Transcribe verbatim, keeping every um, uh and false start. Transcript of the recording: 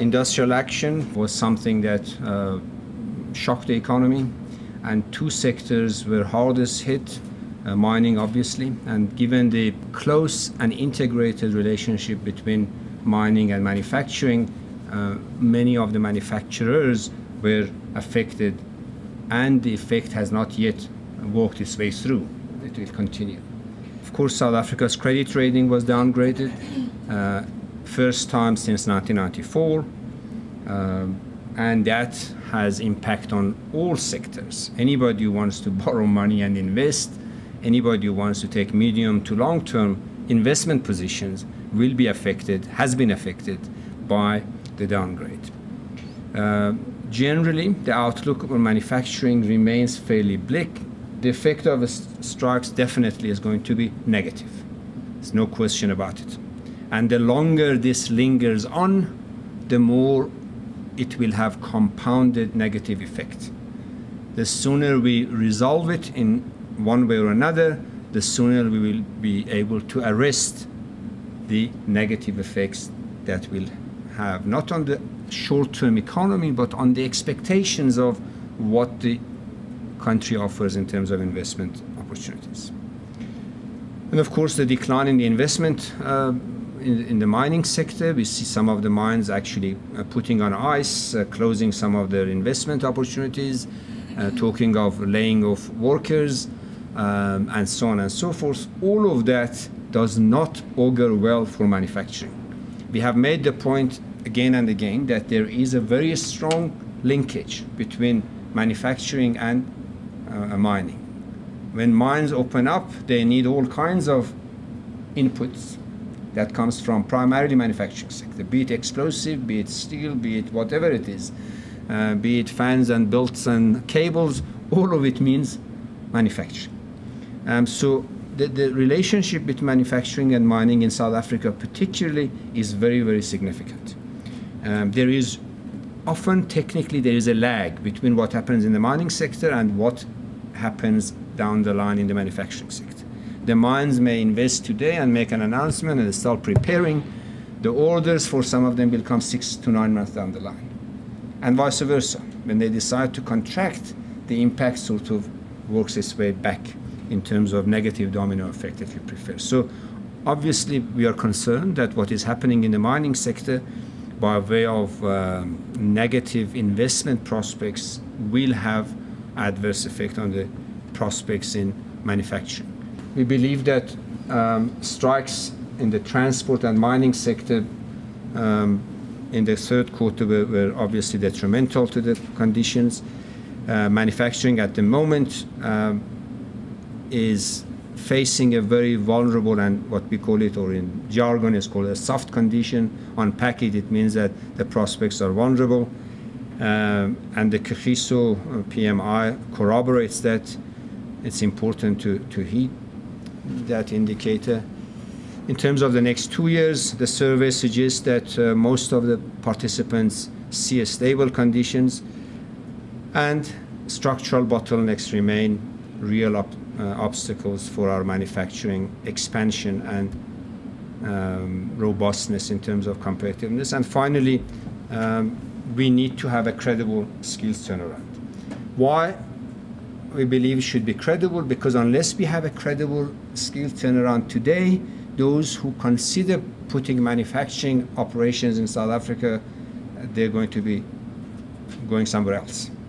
Industrial action was something that uh, shocked the economy, and two sectors were hardest hit, uh, mining obviously, and given the close and integrated relationship between mining and manufacturing, uh, many of the manufacturers were affected, and the effect has not yet worked its way through. It will continue. Of course, South Africa's credit rating was downgraded, uh, first time since nineteen ninety-four, um, and that has impact on all sectors. Anybody who wants to borrow money and invest, anybody who wants to take medium to long-term investment positions will be affected, has been affected by the downgrade. Uh, generally, the outlook on manufacturing remains fairly bleak. The effect of strikes definitely is going to be negative. There's no question about it. And the longer this lingers on, the more it will have compounded negative effect. The sooner we resolve it in one way or another, the sooner we will be able to arrest the negative effects that will have, not on the short-term economy, but on the expectations of what the country offers in terms of investment opportunities. And of course, the decline in the investment uh, in, in the mining sector, we see some of the mines actually uh, putting on ice, uh, closing some of their investment opportunities, uh, talking of laying off workers, um, and so on and so forth. All of that does not augur well for manufacturing. We have made the point again and again that there is a very strong linkage between manufacturing and Uh, mining. When mines open up, they need all kinds of inputs that comes from primarily manufacturing sector, be it explosive, be it steel, be it whatever it is, uh, be it fans and belts and cables, all of it means manufacturing. Um, so the, the relationship between manufacturing and mining in South Africa particularly is very, very significant. Um, there is often technically there is a lag between what happens in the mining sector and what happens down the line in the manufacturing sector. The mines may invest today and make an announcement and start preparing. The orders for some of them will come six to nine months down the line, and vice versa. When they decide to contract, the impact sort of works its way back in terms of negative domino effect, if you prefer. So obviously we are concerned that what is happening in the mining sector by way of um, negative investment prospects will have adverse effect on the prospects in manufacturing. We believe that um, strikes in the transport and mining sector um, in the third quarter were, were obviously detrimental to the conditions. Uh, manufacturing at the moment um, is facing a very vulnerable, and what we call it, or in jargon is called a soft condition. Unpack it, it means that the prospects are vulnerable. Um, and the Kagiso P M I corroborates that. It's important to, to heed that indicator. In terms of the next two years, the survey suggests that uh, most of the participants see a stable conditions, and structural bottlenecks remain real up Uh, obstacles for our manufacturing expansion and um, robustness in terms of competitiveness. And finally, um, we need to have a credible skills turnaround. Why we believe it should be credible? Because unless we have a credible skills turnaround today, those who consider putting manufacturing operations in South Africa, they're going to be going somewhere else.